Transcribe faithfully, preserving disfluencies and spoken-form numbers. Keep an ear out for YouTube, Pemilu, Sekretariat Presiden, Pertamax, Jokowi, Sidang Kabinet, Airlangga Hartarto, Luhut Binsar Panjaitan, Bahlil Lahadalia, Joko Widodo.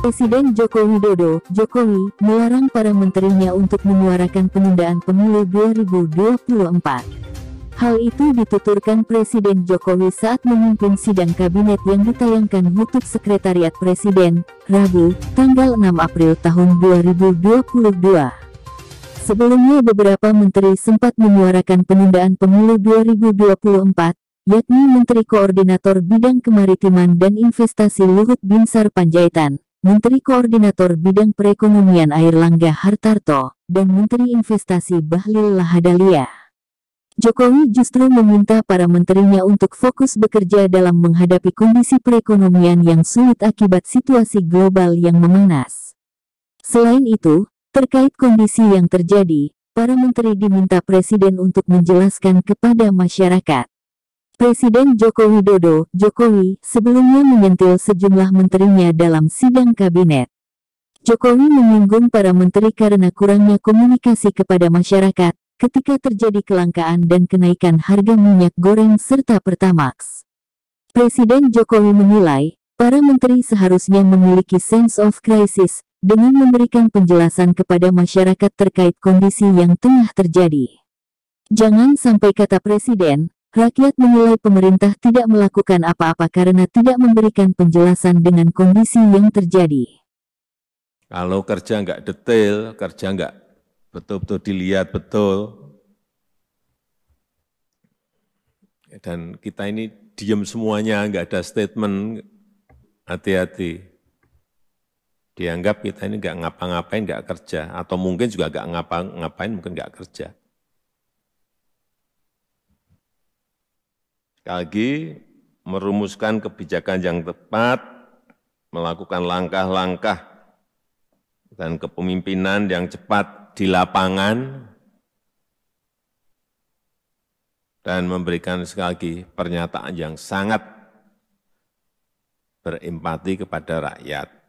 Presiden Joko Widodo, Jokowi, melarang para menterinya untuk menyuarakan penundaan pemilu dua ribu dua puluh empat. Hal itu dituturkan Presiden Jokowi saat memimpin sidang kabinet yang ditayangkan YouTube Sekretariat Presiden, Rabu, tanggal enam April tahun dua ribu dua puluh dua. Sebelumnya beberapa menteri sempat menyuarakan penundaan pemilu dua ribu dua puluh empat, yakni Menteri Koordinator Bidang Kemaritiman dan Investasi Luhut Binsar Panjaitan, Menteri Koordinator Bidang Perekonomian Airlangga Hartarto, dan Menteri Investasi Bahlil Lahadalia. Jokowi justru meminta para menterinya untuk fokus bekerja dalam menghadapi kondisi perekonomian yang sulit akibat situasi global yang memanas. Selain itu, terkait kondisi yang terjadi, para menteri diminta Presiden untuk menjelaskan kepada masyarakat. Presiden Joko Widodo, Jokowi, sebelumnya menyentil sejumlah menterinya dalam sidang kabinet. Jokowi menyinggung para menteri karena kurangnya komunikasi kepada masyarakat ketika terjadi kelangkaan dan kenaikan harga minyak goreng serta Pertamax. Presiden Jokowi menilai, para menteri seharusnya memiliki sense of crisis, dengan memberikan penjelasan kepada masyarakat terkait kondisi yang tengah terjadi. Jangan sampai, kata Presiden, rakyat menilai pemerintah tidak melakukan apa-apa karena tidak memberikan penjelasan dengan kondisi yang terjadi. Kalau kerja nggak detail, kerja nggak betul-betul dilihat betul, dan kita ini diem semuanya, nggak ada statement, hati-hati. Dianggap kita ini nggak ngapa-ngapain, nggak kerja, atau mungkin juga nggak ngapa-ngapain, mungkin nggak kerja. Sekali lagi, merumuskan kebijakan yang tepat, melakukan langkah-langkah dan kepemimpinan yang cepat di lapangan, dan memberikan sekali lagi pernyataan yang sangat berempati kepada rakyat.